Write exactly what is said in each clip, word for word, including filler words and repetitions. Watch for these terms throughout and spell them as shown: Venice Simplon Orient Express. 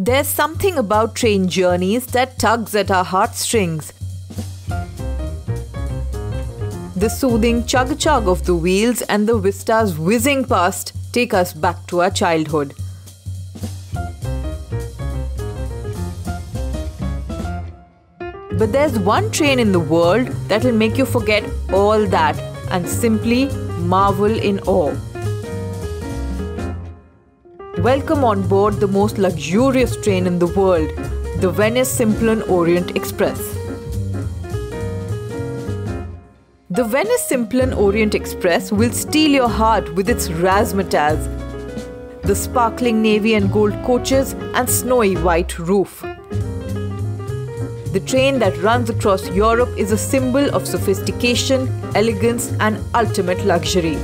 There's something about train journeys that tugs at our heartstrings. The soothing chug-chug of the wheels and the vistas whizzing past take us back to our childhood. But there's one train in the world that'll make you forget all that and simply marvel in awe. Welcome on board the most luxurious train in the world, the Venice Simplon Orient Express. The Venice Simplon Orient Express will steal your heart with its razzmatazz, the sparkling navy and gold coaches and snowy white roof. The train that runs across Europe is a symbol of sophistication, elegance and ultimate luxury.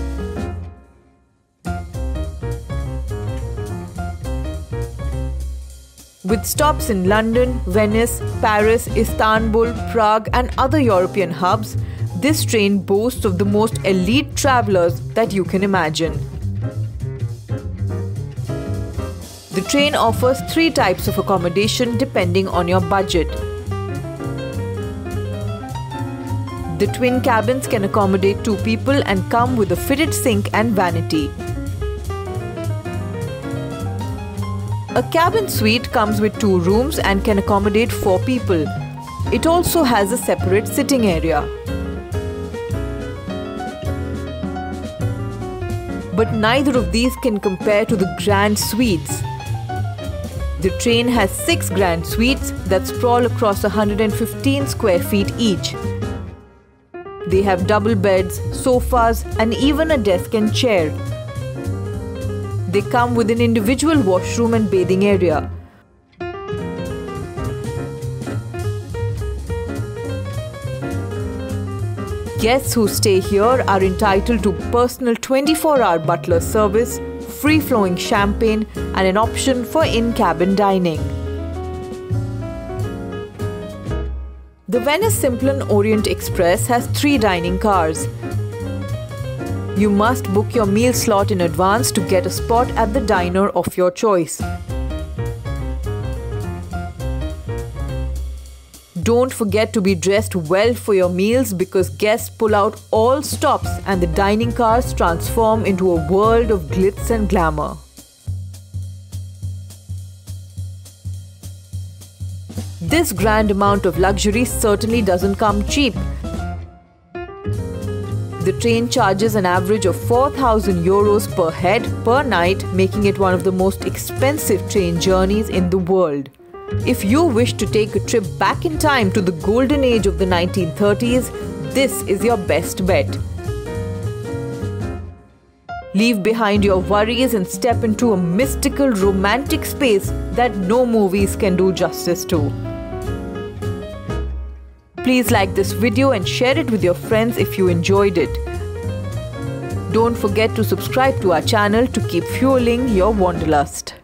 With stops in London, Venice, Paris, Istanbul, Prague and other European hubs, this train boasts of the most elite travellers that you can imagine. The train offers three types of accommodation depending on your budget. The twin cabins can accommodate two people and come with a fitted sink and vanity. A cabin suite comes with two rooms and can accommodate four people. It also has a separate sitting area. But neither of these can compare to the grand suites. The train has six grand suites that sprawl across one hundred fifteen square feet each. They have double beds, sofas, and even a desk and chair. They come with an individual washroom and bathing area. Guests who stay here are entitled to personal twenty-four hour butler service, free-flowing champagne, and an option for in-cabin dining. The Venice Simplon Orient Express has three dining cars. You must book your meal slot in advance to get a spot at the diner of your choice. Don't forget to be dressed well for your meals because guests pull out all stops and the dining cars transform into a world of glitz and glamour. This grand amount of luxury certainly doesn't come cheap. The train charges an average of four thousand euros per head per night, making it one of the most expensive train journeys in the world. If you wish to take a trip back in time to the golden age of the nineteen thirties, this is your best bet. Leave behind your worries and step into a mystical, romantic space that no movies can do justice to. Please like this video and share it with your friends if you enjoyed it. Don't forget to subscribe to our channel to keep fueling your wanderlust.